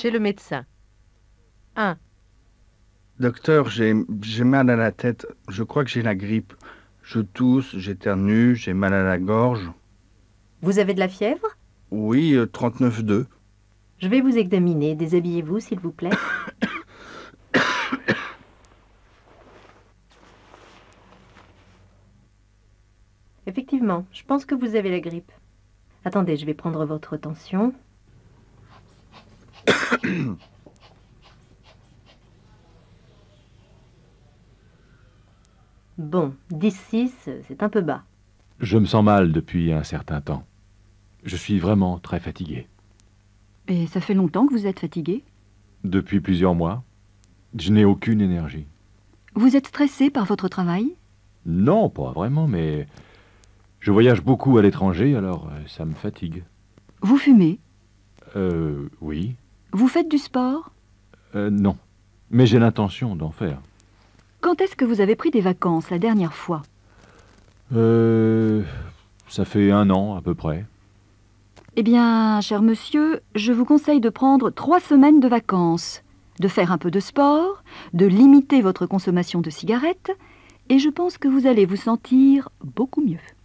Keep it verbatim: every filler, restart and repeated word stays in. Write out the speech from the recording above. Chez le médecin. un. Docteur, j'ai mal à la tête. Je crois que j'ai la grippe. Je tousse, j'éternue, j'ai mal à la gorge. Vous avez de la fièvre? Oui, euh, trente-neuf virgule deux. Je vais vous examiner. Déshabillez-vous, s'il vous plaît. Effectivement, je pense que vous avez la grippe. Attendez, je vais prendre votre tension. Bon, dix virgule six, c'est un peu bas. Je me sens mal depuis un certain temps. Je suis vraiment très fatigué. Et ça fait longtemps que vous êtes fatigué? Depuis plusieurs mois. Je n'ai aucune énergie. Vous êtes stressé par votre travail? Non, pas vraiment, mais je voyage beaucoup à l'étranger, alors ça me fatigue. Vous fumez? Euh, oui. Vous faites du sport? Euh, non, mais j'ai l'intention d'en faire. Quand est-ce que vous avez pris des vacances la dernière fois? Euh... Ça fait un an à peu près. Eh bien, cher monsieur, je vous conseille de prendre trois semaines de vacances, de faire un peu de sport, de limiter votre consommation de cigarettes, et je pense que vous allez vous sentir beaucoup mieux.